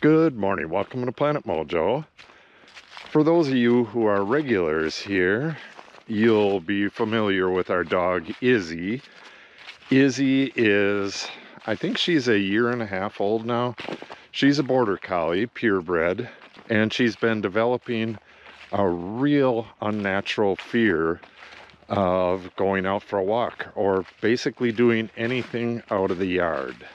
Good morning, welcome to Planet Mojo. For those of you who are regulars here, you'll be familiar with our dog, Izzy. Izzy is, I think she's a 1.5 years old now. She's a Border Collie, purebred, and she's been developing a real unnatural fear of going out for a walk or basically doing anything out of the yard.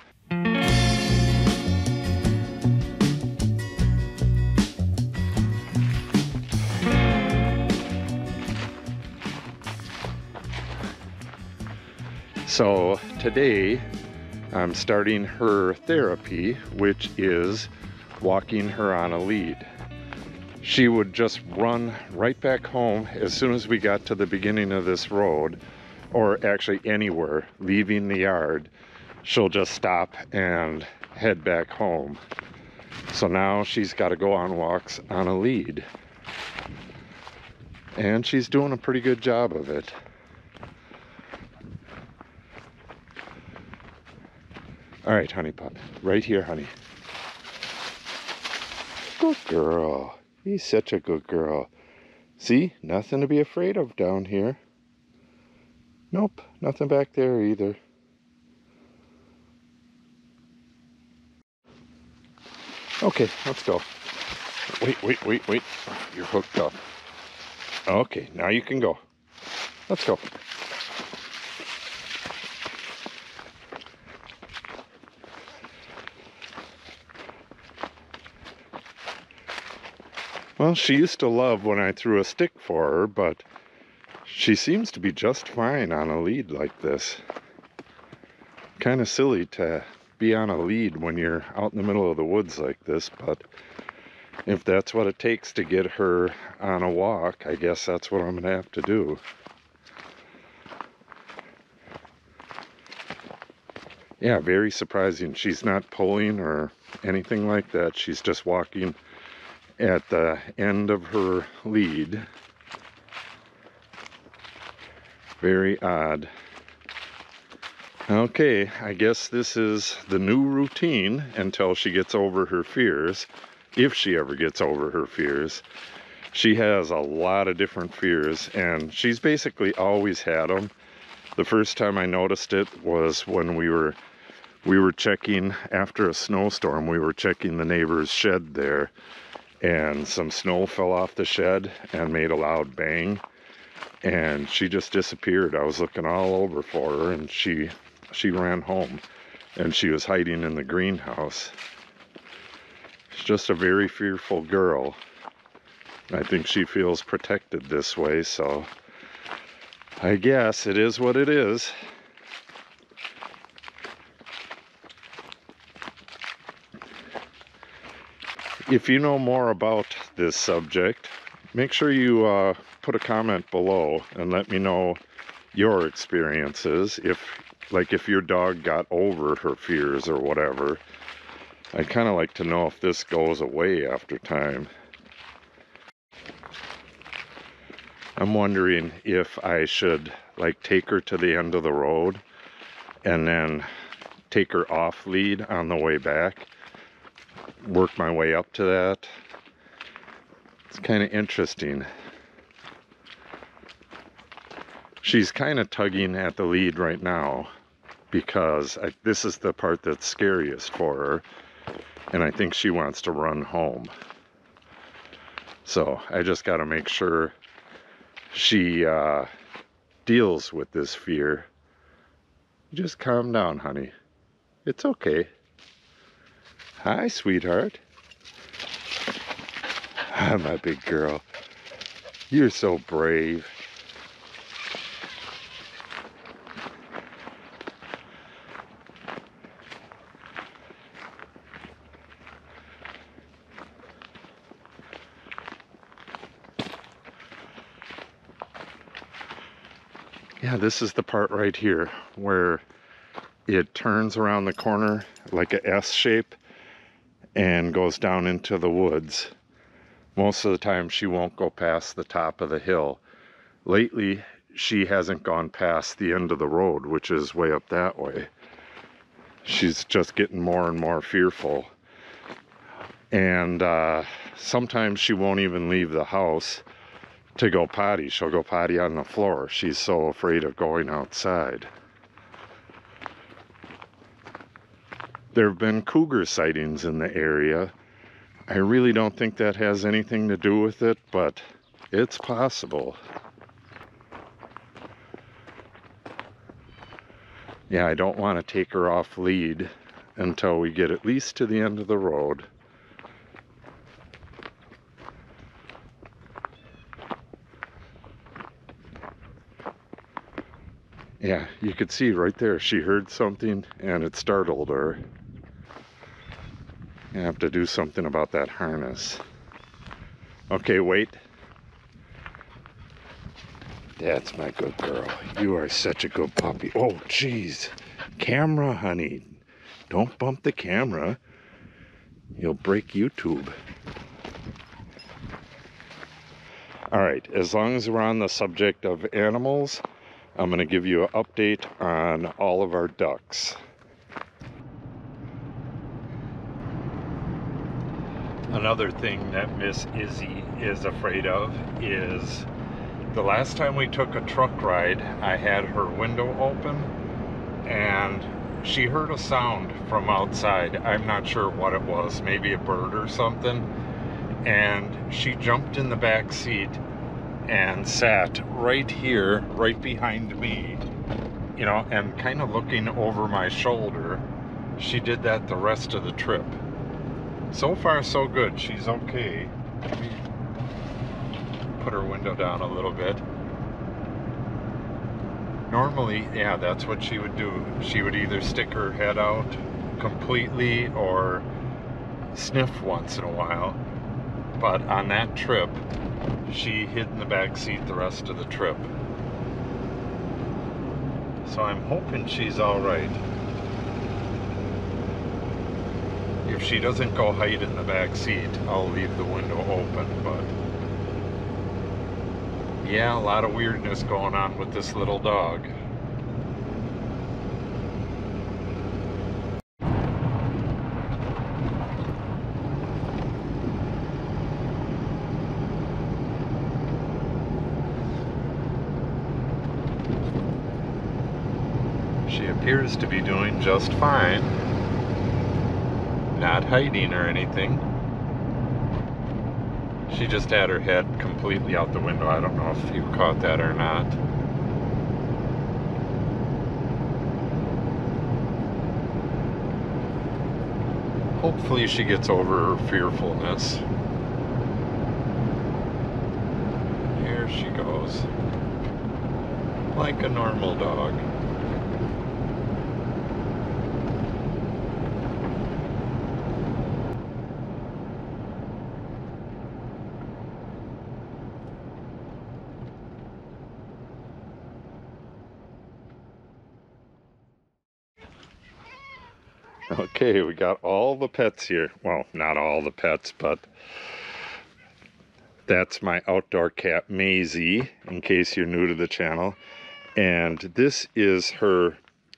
So today I'm starting her therapy, which is walking her on a lead. She would just run right back home as soon as we got to the beginning of this road, or actually anywhere, leaving the yard. She'll just stop and head back home. So now she's got to go on walks on a lead. And she's doing a pretty good job of it. All right, honey pot, right here, honey. Good girl. He's such a good girl. See, nothing to be afraid of down here. Nope, nothing back there either. Okay, let's go. Wait. You're hooked up. Okay, now you can go. Let's go. Well, she used to love when I threw a stick for her, but she seems to be just fine on a lead like this. Kind of silly to be on a lead when you're out in the middle of the woods like this, but if that's what it takes to get her on a walk, I guess that's what I'm going to have to do. Yeah, very surprising. She's not pulling or anything like that. She's just walking at the end of her lead. Very odd. Okay, I guess this is the new routine until she gets over her fears, if she ever gets over her fears. She has a lot of different fears, and she's basically always had them. The first time I noticed it was when we were checking, after a snowstorm, we were checking the neighbor's shed there, and some snow fell off the shed and made a loud bang, and she just disappeared. I was looking all over for her, and she ran home, and she was hiding in the greenhouse. She's just a very fearful girl. I think she feels protected this way, so I guess it is what it is. If you know more about this subject, make sure you put a comment below and let me know your experiences, if your dog got over her fears or whatever. I'd kind of like to know if this goes away after time. I'm wondering if I should take her to the end of the road and then take her off lead on the way back. Work my way up to that. It's kind of interesting. She's kind of tugging at the lead right now because this is the part that's scariest for her, and I think she wants to run home. So I just got to make sure she deals with this fear. Just calm down, honey. It's okay. Hi, sweetheart. Ah, my big girl. You're so brave. Yeah, this is the part right here where it turns around the corner like an S shape and goes down into the woods. Most of the time she won't go past the top of the hill. Lately she hasn't gone past the end of the road, which is way up that way. She's just getting more and more fearful. And sometimes she won't even leave the house to go potty. She'll go potty on the floor. She's so afraid of going outside. There have been cougar sightings in the area. I really don't think that has anything to do with it, but it's possible. Yeah, I don't want to take her off lead until we get at least to the end of the road. Yeah, you could see right there, she heard something and it startled her. I have to do something about that harness. Okay, wait. That's my good girl. You are such a good puppy. Oh, jeez. Camera, honey. Don't bump the camera. You'll break YouTube. All right, as long as we're on the subject of animals, I'm going to give you an update on all of our ducks. Another thing that Miss Izzy is afraid of is the last time we took a truck ride, I had her window open and she heard a sound from outside. I'm not sure what it was, maybe a bird or something. And she jumped in the back seat and sat right here, right behind me, you know, and kind of looking over my shoulder. She did that the rest of the trip. So far, so good. She's okay. Let me put her window down a little bit. Normally, yeah, that's what she would do. She would either stick her head out completely or sniff once in a while. But on that trip, she hid in the back seat the rest of the trip. So I'm hoping she's all right. If she doesn't go hide in the back seat, I'll leave the window open, but yeah, a lot of weirdness going on with this little dog. She appears to be doing just fine. Not hiding or anything. She just had her head completely out the window. I don't know if you caught that or not. Hopefully she gets over her fearfulness. Here she goes. Like a normal dog. Okay, we got all the pets here. Well, not all the pets, but that's my outdoor cat, Maisie, in case you're new to the channel. And this is her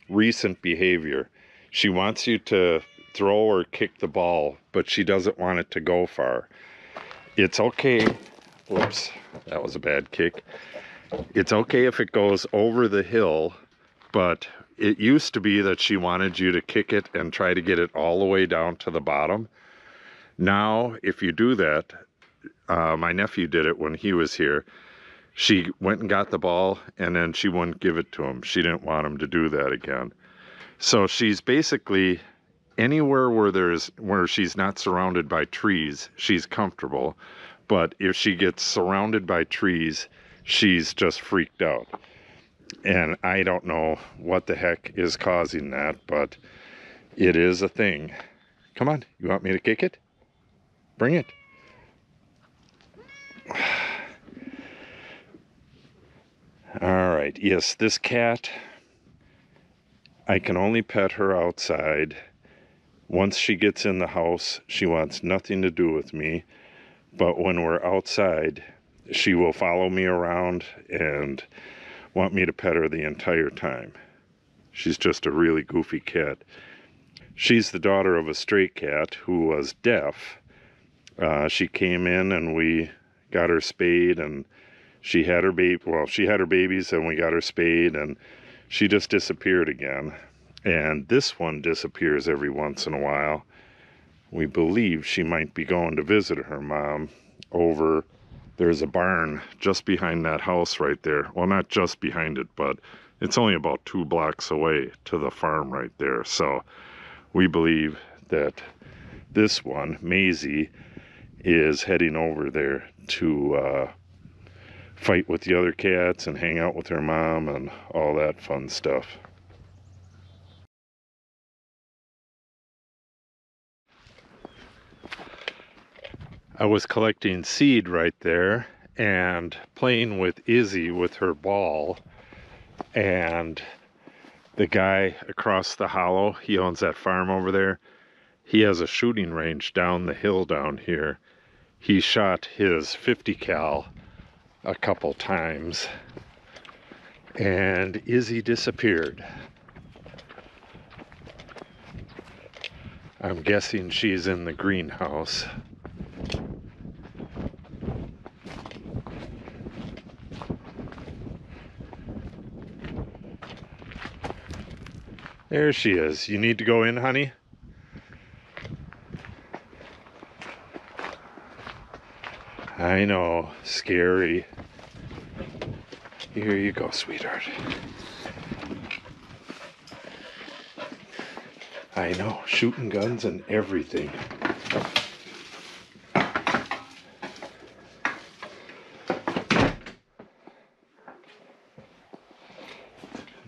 recent behavior. She wants you to throw or kick the ball, but she doesn't want it to go far. It's okay. Whoops, that was a bad kick. It's okay if it goes over the hill, but it used to be that she wanted you to kick it and try to get it all the way down to the bottom. Now, if you do that, my nephew did it when he was here. She went and got the ball, and then she wouldn't give it to him. She didn't want him to do that again. So she's basically anywhere where she's not surrounded by trees, she's comfortable. But if she gets surrounded by trees, she's just freaked out. And I don't know what the heck is causing that, but it is a thing. Come on, you want me to kick it? Bring it. All right, yes, this cat, I can only pet her outside. Once she gets in the house, she wants nothing to do with me. But when we're outside, she will follow me around and want me to pet her the entire time. She's just a really goofy cat. She's the daughter of a stray cat who was deaf, She came in and we got her spayed, and she had her baby. Well, she had her babies and we got her spayed, and she just disappeared again. And this one disappears every once in a while. We believe she might be going to visit her mom over. There's a barn just behind that house right there. Well, not just behind it, but it's only about 2 blocks away to the farm right there. So we believe that this one, Maisie, is heading over there to fight with the other cats and hang out with her mom and all that fun stuff. I was collecting seed right there and playing with Izzy with her ball, and the guy across the hollow, he owns that farm over there, he has a shooting range down the hill down here. He shot his 50 cal a couple times and Izzy disappeared. I'm guessing she's in the greenhouse. There she is. You need to go in, honey? I know, scary. Here you go, sweetheart. I know, shooting guns and everything.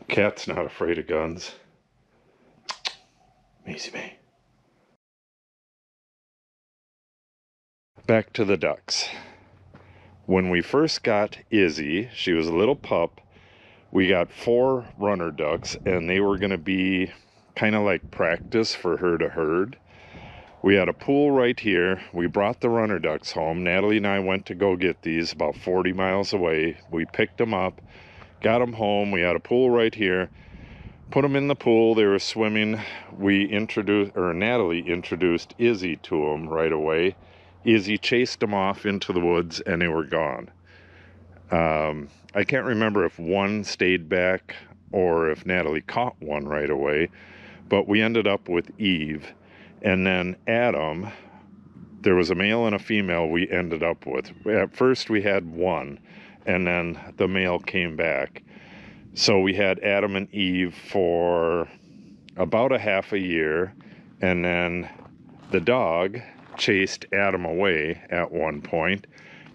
Cat's not afraid of guns. Back to the ducks. When we first got Izzy, she was a little pup, we got 4 runner ducks, and they were going to be kind of like practice for her to herd. We had a pool right here. We brought the runner ducks home. Natalie and I went to go get these about 40 miles away. We picked them up, got them home. We had a pool right here. Put them in the pool, they were swimming. Natalie introduced Izzy to them right away. Izzy chased them off into the woods and they were gone. I can't remember if one stayed back or if Natalie caught one right away, but we ended up with Eve. And then Adam, there was a male and a female we ended up with. At first we had one, and then the male came back. So we had Adam and Eve for about a half a year, and then the dog chased Adam away at one point,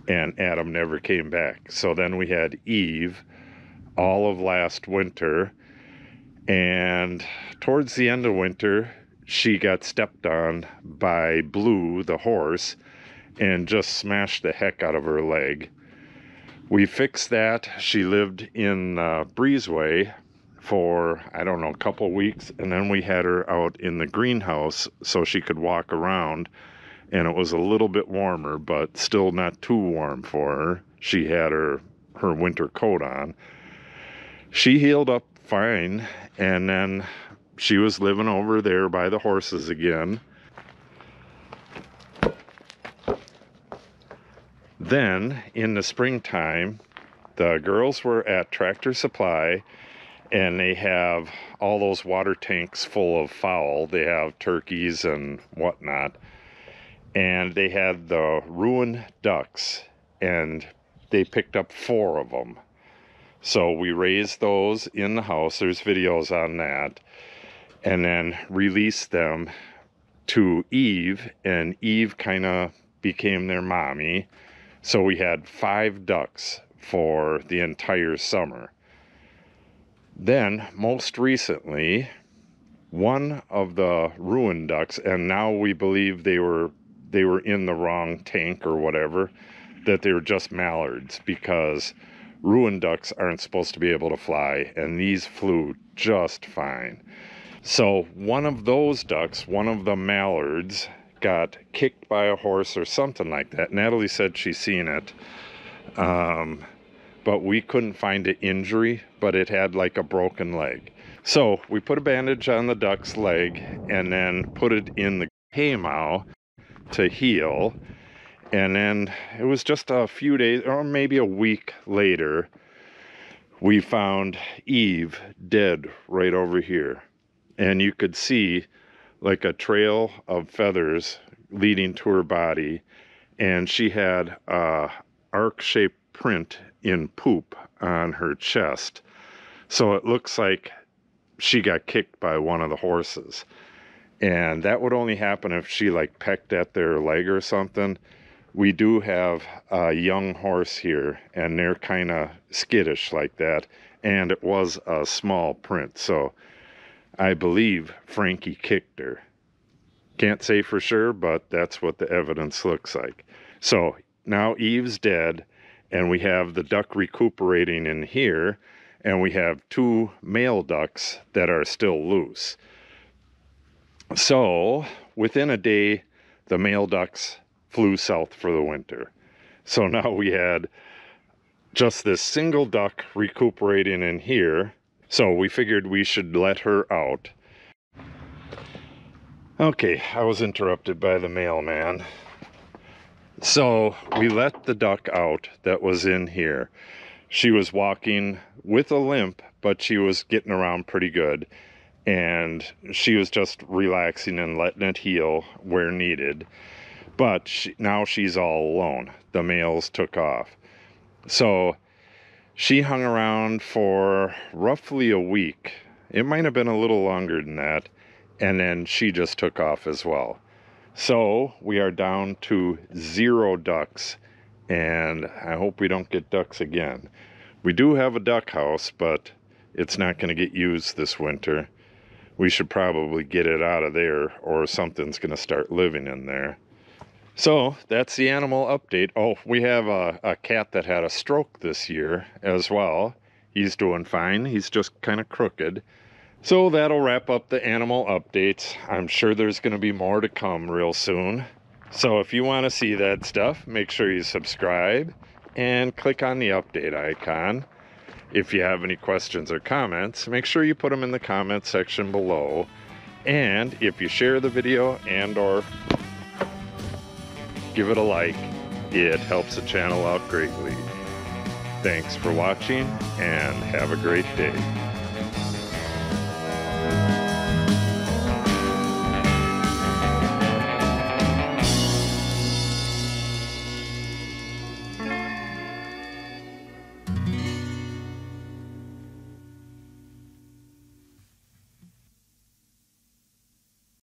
and Adam never came back. So then we had Eve all of last winter, and towards the end of winter, she got stepped on by Blue, the horse, and just smashed the heck out of her leg. We fixed that. She lived in Breezeway for, I don't know, a couple weeks, and then we had her out in the greenhouse so she could walk around, and it was a little bit warmer, but still not too warm for her. She had her winter coat on. She healed up fine, and then she was living over there by the horses again. Then in the springtime, the girls were at Tractor Supply, and they have all those water tanks full of fowl. They have turkeys and whatnot, and they had the ruined ducks, and they picked up 4 of them. So we raised those in the house. There's videos on that, and then released them to Eve, and Eve kind of became their mommy. So we had 5 ducks for the entire summer. Then, most recently, one of the ruined ducks, and now we believe they were in the wrong tank or whatever, that they were just mallards, because ruined ducks aren't supposed to be able to fly, and these flew just fine. So one of those ducks, one of the mallards, got kicked by a horse or something like that. Natalie said she's seen it, but we couldn't find an injury, but it had like a broken leg. So we put a bandage on the duck's leg and then put it in the hay mow to heal, And then it was just a few days, or maybe a week later, we found Eve dead right over here. And you could see like a trail of feathers leading to her body. And she had an arc-shaped print in poop on her chest. So it looks like she got kicked by one of the horses. And that would only happen if she like pecked at their leg or something. We do have a young horse here, and they're kind of skittish like that. And it was a small print, so I believe Frankie kicked her. Can't say for sure, but that's what the evidence looks like. So now Eve's dead, and we have the duck recuperating in here, and we have two male ducks that are still loose. So within a day, the male ducks flew south for the winter. So now we had just this single duck recuperating in here. So we figured we should let her out. Okay, I was interrupted by the mailman. So we let the duck out that was in here. She was walking with a limp, but she was getting around pretty good. And she was just relaxing and letting it heal where needed. But now she's all alone. The males took off. So she hung around for roughly a week. It might have been a little longer than that. And then she just took off as well. So we are down to 0 ducks. And I hope we don't get ducks again. We do have a duck house, but it's not going to get used this winter. We should probably get it out of there, or something's going to start living in there. So that's the animal update. Oh, we have a cat that had a stroke this year as well. He's doing fine. He's just kind of crooked. So that'll wrap up the animal updates. I'm sure there's going to be more to come real soon. So if you want to see that stuff, make sure you subscribe and click on the update icon. If you have any questions or comments, make sure you put them in the comment section below. And if you share the video and or give it a like, it helps the channel out greatly. Thanks for watching and have a great day.